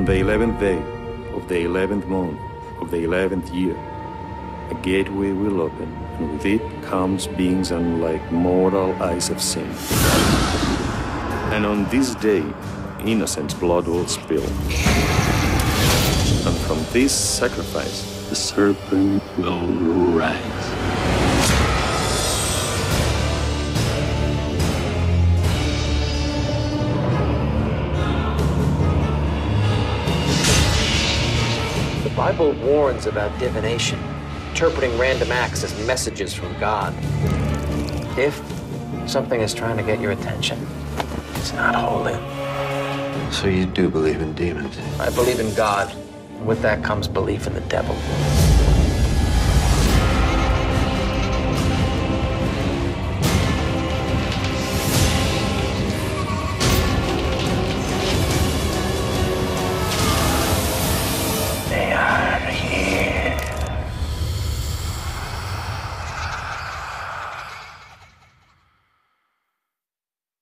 On the 11th day of the 11th moon of the 11th year, a gateway will open, and with it comes beings unlike mortal eyes have seen. And on this day, innocent blood will spill. And from this sacrifice, the serpent will rise. The Bible warns about divination, interpreting random acts as messages from God. If something is trying to get your attention, it's not holy. So you do believe in demons? I believe in God. With that comes belief in the devil.